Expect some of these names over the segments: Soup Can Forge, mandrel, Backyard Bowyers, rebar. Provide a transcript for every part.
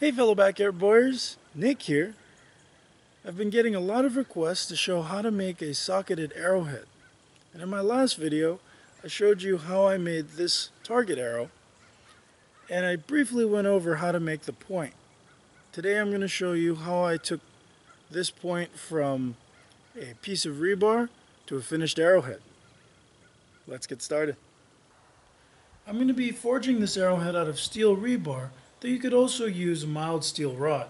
Hey fellow Backyard Bowyers, Nick here. I've been getting a lot of requests to show how to make a socketed arrowhead. And in my last video, I showed you how I made this target arrow, and I briefly went over how to make the point. Today I'm going to show you how I took this point from a piece of rebar to a finished arrowhead. Let's get started. I'm going to be forging this arrowhead out of steel rebar, though you could also use a mild steel rod.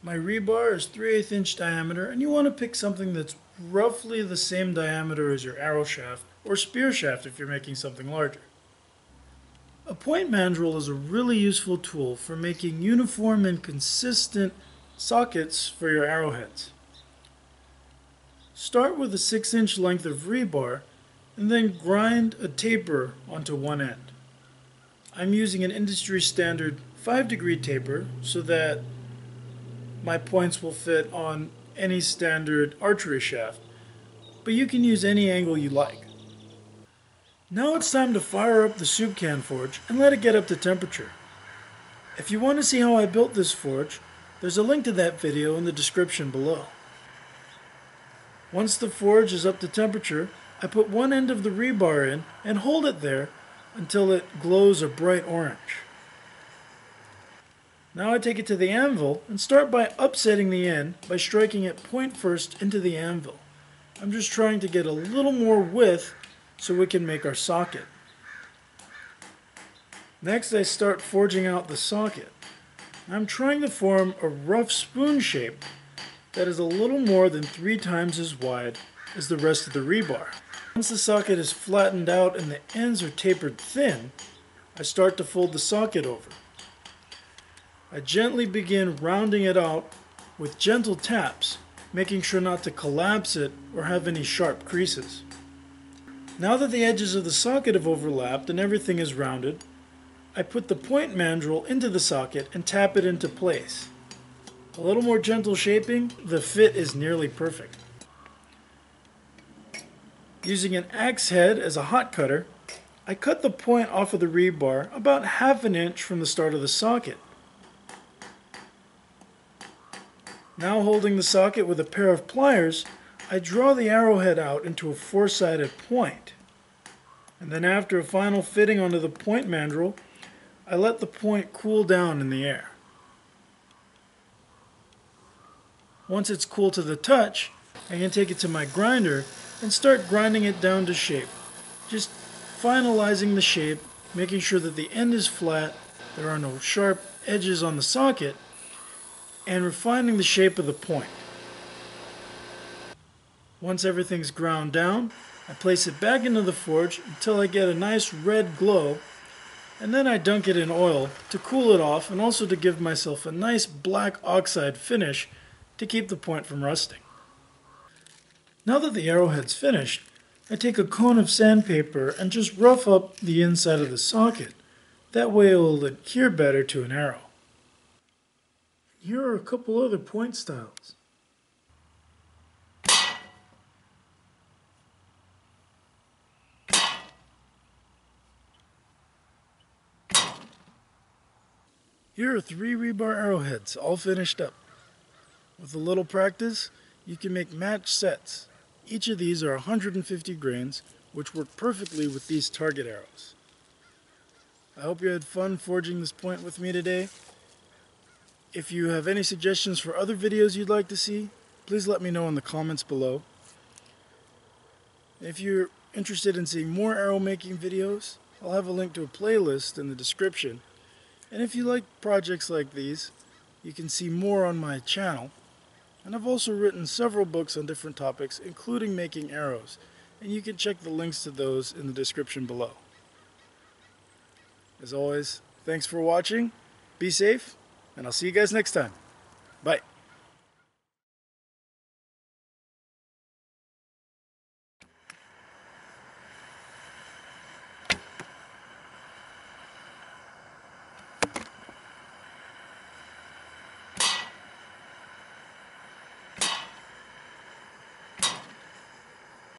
My rebar is 3/8 inch diameter, and you want to pick something that's roughly the same diameter as your arrow shaft or spear shaft if you're making something larger. A point mandrel is a really useful tool for making uniform and consistent sockets for your arrowheads. Start with a 6-inch length of rebar and then grind a taper onto one end. I'm using an industry standard 5-degree taper so that my points will fit on any standard archery shaft, but you can use any angle you like. Now it's time to fire up the soup can forge and let it get up to temperature. If you want to see how I built this forge, there's a link to that video in the description below. Once the forge is up to temperature, I put one end of the rebar in and hold it there until it glows a bright orange. Now I take it to the anvil and start by upsetting the end by striking it point first into the anvil. I'm just trying to get a little more width so we can make our socket. Next I start forging out the socket. I'm trying to form a rough spoon shape that is a little more than 3 times as wide as the rest of the rebar. Once the socket is flattened out and the ends are tapered thin, I start to fold the socket over. I gently begin rounding it out with gentle taps, making sure not to collapse it or have any sharp creases. Now that the edges of the socket have overlapped and everything is rounded, I put the point mandrel into the socket and tap it into place. A little more gentle shaping, the fit is nearly perfect. Using an axe head as a hot cutter, I cut the point off of the rebar about 1/2 inch from the start of the socket. Now holding the socket with a pair of pliers, I draw the arrowhead out into a 4-sided point. And then after a final fitting onto the point mandrel, I let the point cool down in the air. Once it's cool to the touch, I can take it to my grinder and start grinding it down to shape. Just finalizing the shape, making sure that the end is flat, there are no sharp edges on the socket, and refining the shape of the point. Once everything's ground down, I place it back into the forge until I get a nice red glow, and then I dunk it in oil to cool it off and also to give myself a nice black oxide finish to keep the point from rusting. Now that the arrowhead's finished, I take a cone of sandpaper and just rough up the inside of the socket. That way it will adhere better to an arrow. Here are a couple other point styles. Here are 3 rebar arrowheads, all finished up. With a little practice, you can make match sets. Each of these are 150 grains, which work perfectly with these target arrows. I hope you had fun forging this point with me today. If you have any suggestions for other videos you'd like to see, please let me know in the comments below. If you're interested in seeing more arrow making videos, I'll have a link to a playlist in the description. And if you like projects like these, you can see more on my channel. And I've also written several books on different topics, including making arrows, and you can check the links to those in the description below. As always, thanks for watching, be safe, and I'll see you guys next time. Bye.